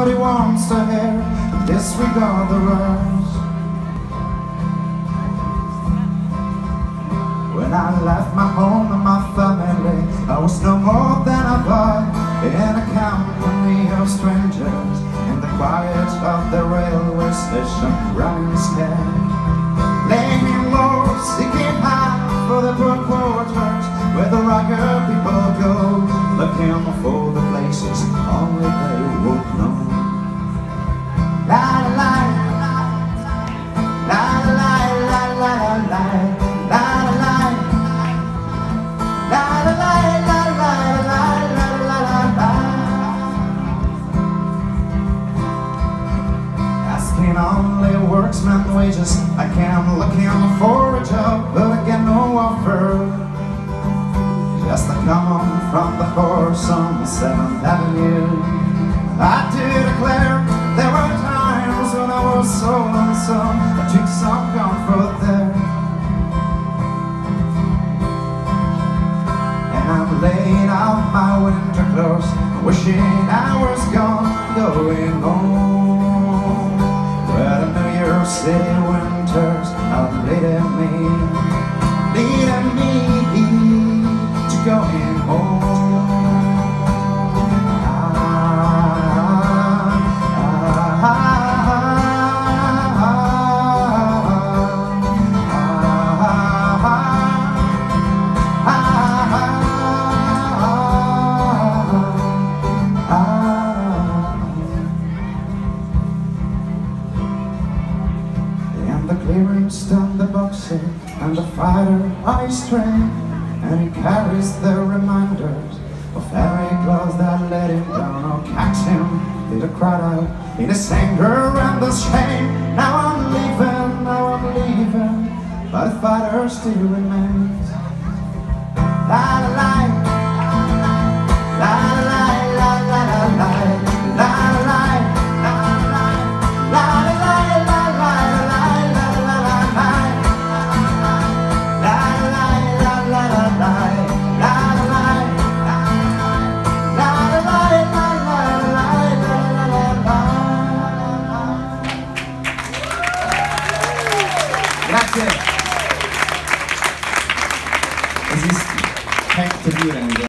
Nobody wants to hear and disregard the rush. When I left my home and my family, I was no more than a boy in a company of strangers. In the quiet of the railway station, running scared, laying low, seeking high for the broad quarters where the rugged people go, looking for the places only they would know. La la la, la la la la la, la la la la la la la la la la. Asking only worksman wages, I came looking for a job, but I get no offer. Just the come from the horse on 7th Avenue. I do declare there were times when I was so lonesome, I took some comfort there. And I'm laying out my winter clothes, wishing I was gone, going home, where the New Year's City winters are leading me, leading me. Going home. And the clearing stand the boxer and the fighter ice train. And he carries the reminders of every clothes that let him down or catch him in the crowd out, in his anger and the shame. Now I'm leaving, but the fighters still remain.